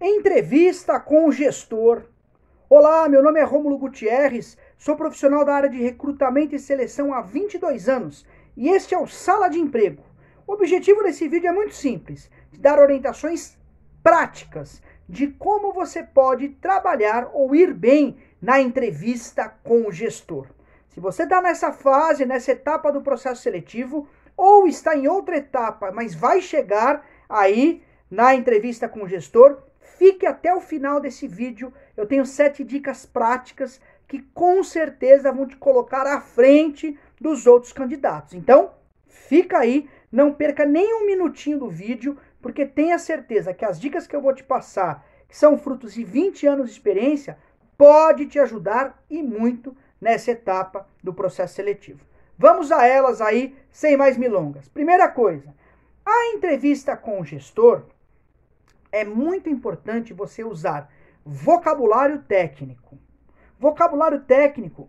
Entrevista com o gestor. Olá, meu nome é Rômulo Gutierrez, sou profissional da área de recrutamento e seleção há 22 anos e este é o Sala de Emprego. O objetivo desse vídeo é muito simples, dar orientações práticas de como você pode trabalhar ou ir bem na entrevista com o gestor. Se você está nessa fase, nessa etapa do processo seletivo ou está em outra etapa, mas vai chegar aí na entrevista com o gestor, fique até o final desse vídeo. Eu tenho 7 dicas práticas que com certeza vão te colocar à frente dos outros candidatos. Então, fica aí, não perca nem um minutinho do vídeo, porque tenha certeza que as dicas que eu vou te passar, que são frutos de 20 anos de experiência, pode te ajudar e muito nessa etapa do processo seletivo. Vamos a elas aí, sem mais milongas. Primeira coisa, a entrevista com o gestor, é muito importante você usar vocabulário técnico. Vocabulário técnico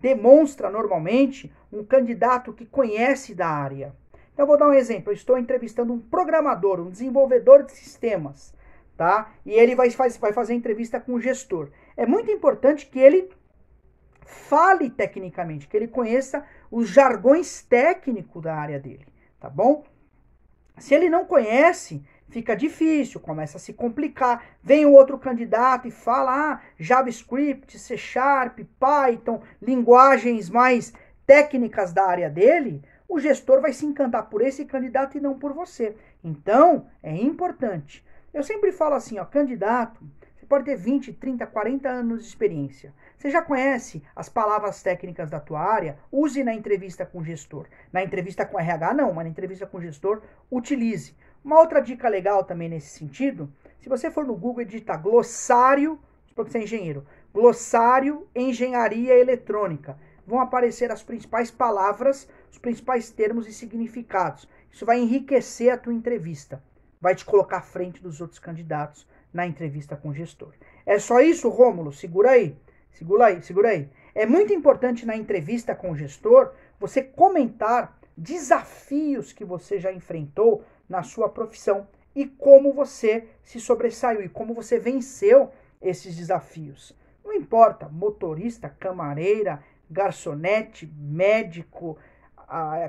demonstra normalmente um candidato que conhece da área. Então, eu vou dar um exemplo. Eu estou entrevistando um programador, um desenvolvedor de sistemas, tá? E ele vai fazer entrevista com o gestor. É muito importante que ele fale tecnicamente, que ele conheça os jargões técnicos da área dele, tá bom? Se ele não conhece, fica difícil, começa a se complicar, vem um outro candidato e fala, JavaScript, C Sharp, Python, linguagens mais técnicas da área dele, o gestor vai se encantar por esse candidato e não por você. Então, é importante. Eu sempre falo assim, ó, candidato, você pode ter 20, 30, 40 anos de experiência, você já conhece as palavras técnicas da tua área, use na entrevista com o gestor. Na entrevista com RH não, mas na entrevista com o gestor, utilize. Uma outra dica legal também nesse sentido, se você for no Google e digitar glossário, porque você é engenheiro, glossário engenharia eletrônica, vão aparecer as principais palavras, os principais termos e significados. Isso vai enriquecer a tua entrevista, vai te colocar à frente dos outros candidatos na entrevista com o gestor. É só isso, Rômulo? Segura aí, segura aí, segura aí. É muito importante na entrevista com o gestor, você comentar desafios que você já enfrentou na sua profissão e como você se sobressaiu e como você venceu esses desafios. Não importa, motorista, camareira, garçonete, médico,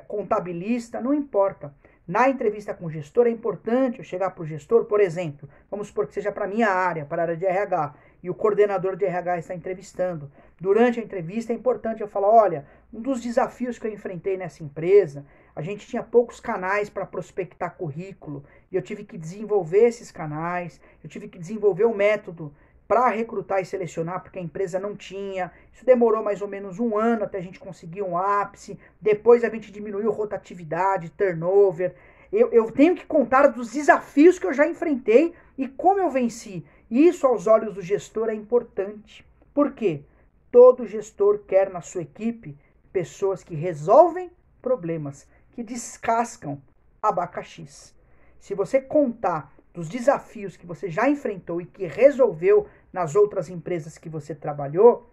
contabilista, não importa. Na entrevista com o gestor é importante eu chegar para o gestor, por exemplo, vamos supor que seja para a minha área, para a área de RH, e o coordenador de RH está entrevistando. Durante a entrevista é importante eu falar, olha, um dos desafios que eu enfrentei nessa empresa, a gente tinha poucos canais para prospectar currículo, e eu tive que desenvolver esses canais, eu tive que desenvolver um método para recrutar e selecionar, porque a empresa não tinha, isso demorou mais ou menos um ano até a gente conseguir um ápice, depois a gente diminuiu rotatividade, turnover, eu tenho que contar dos desafios que eu já enfrentei e como eu venci. Isso, aos olhos do gestor, é importante. Por quê? Todo gestor quer na sua equipe pessoas que resolvem problemas, que descascam abacaxis. Se você contar dos desafios que você já enfrentou e que resolveu nas outras empresas que você trabalhou,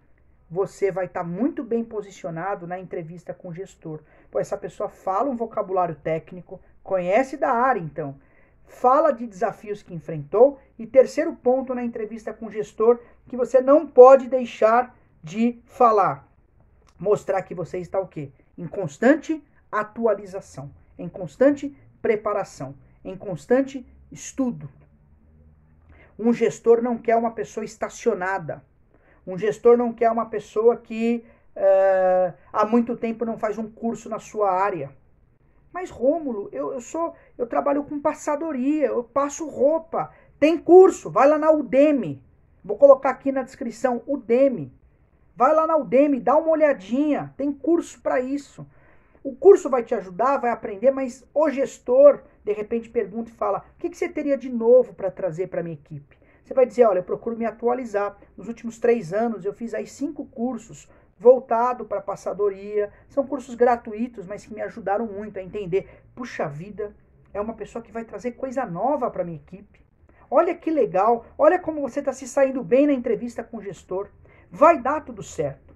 você vai estar muito bem posicionado na entrevista com o gestor. Pô, essa pessoa fala um vocabulário técnico, conhece da área, então. Fala de desafios que enfrentou. E terceiro ponto na entrevista com o gestor, que você não pode deixar de falar. Mostrar que você está o quê? Em constante atualização, em constante preparação, em constante estudo. Um gestor não quer uma pessoa estacionada. Um gestor não quer uma pessoa que há muito tempo não faz um curso na sua área. Mas Rômulo, eu trabalho com passadoria, eu passo roupa. Tem curso, vai lá na Udemy. Vou colocar aqui na descrição, Udemy. Vai lá na Udemy, dá uma olhadinha, tem curso para isso. O curso vai te ajudar, vai aprender, mas o gestor, de repente, pergunta e fala, o que você teria de novo para trazer para minha equipe? Você vai dizer, olha, eu procuro me atualizar. Nos últimos 3 anos eu fiz aí 5 cursos voltado para passadoria. São cursos gratuitos, mas que me ajudaram muito a entender. Puxa vida, é uma pessoa que vai trazer coisa nova para minha equipe. Olha que legal, olha como você está se saindo bem na entrevista com o gestor. Vai dar tudo certo.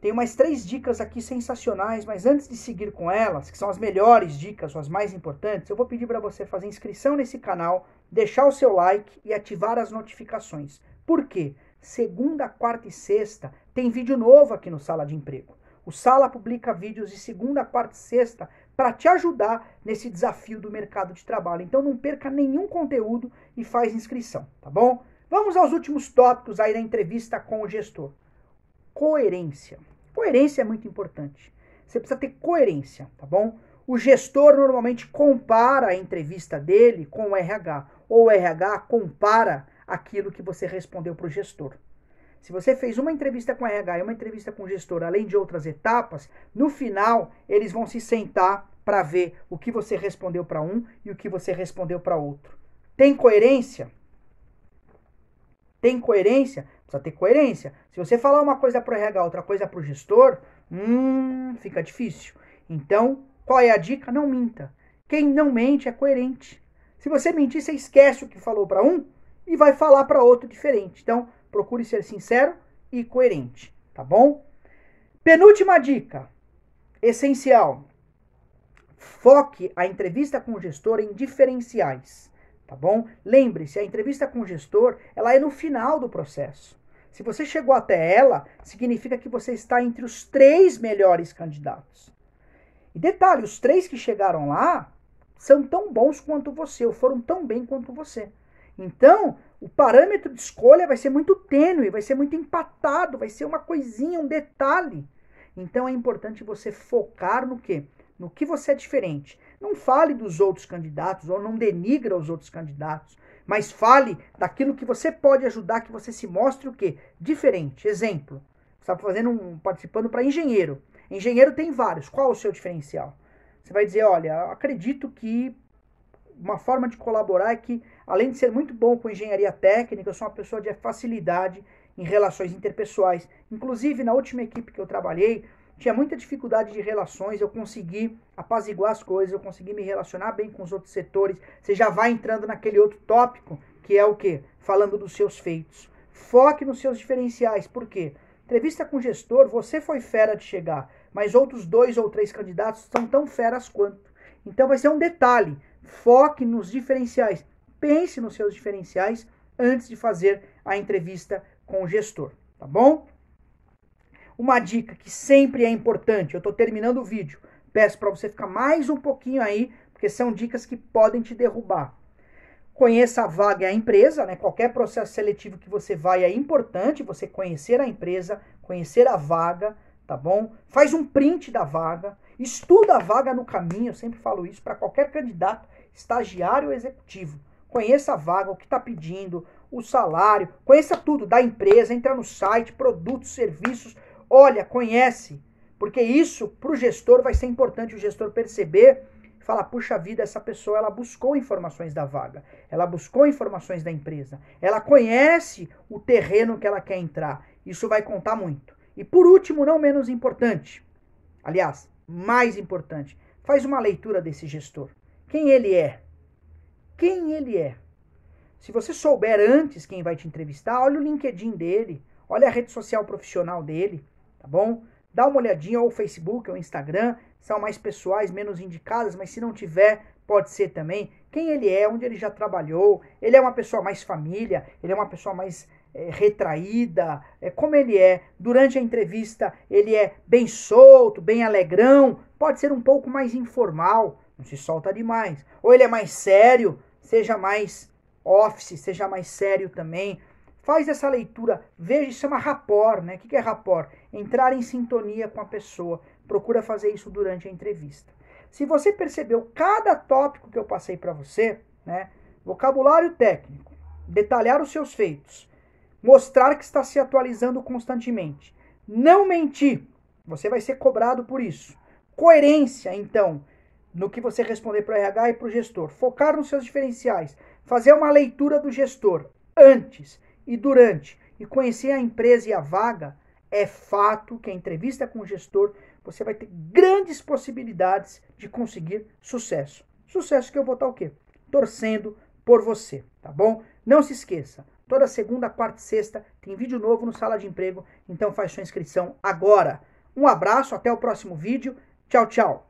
Tenho mais 3 dicas aqui sensacionais, mas antes de seguir com elas, que são as melhores dicas, as mais importantes, eu vou pedir para você fazer inscrição nesse canal, deixar o seu like e ativar as notificações. Por quê? Segunda, quarta e sexta tem vídeo novo aqui no Sala de Emprego. O Sala publica vídeos de segunda, quarta e sexta para te ajudar nesse desafio do mercado de trabalho. Então não perca nenhum conteúdo e faz inscrição, tá bom? Vamos aos últimos tópicos aí da entrevista com o gestor. Coerência. Coerência é muito importante. Você precisa ter coerência, tá bom? O gestor normalmente compara a entrevista dele com o RH, ou o RH compara aquilo que você respondeu para o gestor. Se você fez uma entrevista com o RH e uma entrevista com o gestor, além de outras etapas, no final eles vão se sentar para ver o que você respondeu para um e o que você respondeu para outro. Tem coerência? Tem coerência? Precisa ter coerência. Se você falar uma coisa para o RH, outra coisa para o gestor, fica difícil. Então, qual é a dica? Não minta. Quem não mente é coerente. Se você mentir, você esquece o que falou para um e vai falar para outro diferente. Então, procure ser sincero e coerente, tá bom? Penúltima dica, essencial. Foque a entrevista com o gestor em diferenciais, tá bom? Lembre-se, a entrevista com o gestor, ela é no final do processo. Se você chegou até ela, significa que você está entre os 3 melhores candidatos. E detalhe, os 3 que chegaram lá são tão bons quanto você, ou foram tão bem quanto você. Então, o parâmetro de escolha vai ser muito tênue, vai ser muito empatado, vai ser uma coisinha, um detalhe. Então é importante você focar no quê? No que você é diferente. Não fale dos outros candidatos ou não denigre os outros candidatos, mas fale daquilo que você pode ajudar, que você se mostre o quê? Diferente. Exemplo, você está participando para engenheiro. Engenheiro tem vários. Qual é o seu diferencial? Você vai dizer, olha, acredito que uma forma de colaborar é que, além de ser muito bom com engenharia técnica, eu sou uma pessoa de facilidade em relações interpessoais. Inclusive, na última equipe que eu trabalhei, tinha muita dificuldade de relações, eu consegui apaziguar as coisas, eu consegui me relacionar bem com os outros setores. Você já vai entrando naquele outro tópico, que é o quê? Falando dos seus feitos. Foque nos seus diferenciais, por quê? Entrevista com o gestor, você foi fera de chegar, mas outros 2 ou 3 candidatos são tão feras quanto. Então vai ser um detalhe. Foque nos diferenciais, pense nos seus diferenciais antes de fazer a entrevista com o gestor, tá bom? Uma dica que sempre é importante, eu estou terminando o vídeo, peço para você ficar mais um pouquinho aí, porque são dicas que podem te derrubar. Conheça a vaga e a empresa, né? Qualquer processo seletivo que você vai é importante você conhecer a empresa, conhecer a vaga, tá bom? Faz um print da vaga, estuda a vaga no caminho, eu sempre falo isso para qualquer candidato, estagiário ou executivo. Conheça a vaga, o que está pedindo, o salário, conheça tudo da empresa, entra no site, produtos, serviços, olha, conhece, porque isso para o gestor vai ser importante o gestor perceber e falar, puxa vida, essa pessoa ela buscou informações da vaga, ela buscou informações da empresa, ela conhece o terreno que ela quer entrar, isso vai contar muito. E por último, não menos importante, aliás, mais importante, faz uma leitura desse gestor. Quem ele é? Quem ele é? Se você souber antes quem vai te entrevistar, olha o LinkedIn dele, olha a rede social profissional dele, tá bom? Dá uma olhadinha, ou o Facebook, ou o Instagram, são mais pessoais, menos indicadas, mas se não tiver, pode ser também. Quem ele é, onde ele já trabalhou, ele é uma pessoa mais família, ele é uma pessoa mais retraída, como ele é, durante a entrevista ele é bem solto, bem alegrão, pode ser um pouco mais informal, não se solta demais, ou ele é mais sério, seja mais office, seja mais sério também, faz essa leitura, veja, isso é uma rapport, né? O que é rapport? Entrar em sintonia com a pessoa, procura fazer isso durante a entrevista. Se você percebeu cada tópico que eu passei para você, né? Vocabulário técnico, detalhar os seus feitos, mostrar que está se atualizando constantemente. Não mentir. Você vai ser cobrado por isso. Coerência, então, no que você responder para o RH e para o gestor. Focar nos seus diferenciais. Fazer uma leitura do gestor antes e durante. E conhecer a empresa e a vaga. É fato que a entrevista com o gestor, você vai ter grandes possibilidades de conseguir sucesso. Sucesso que eu vou estar o quê? Torcendo por você, tá bom? Não se esqueça. Toda segunda, quarta e sexta tem vídeo novo no Sala de Emprego, então faz sua inscrição agora. Um abraço, até o próximo vídeo. Tchau, tchau.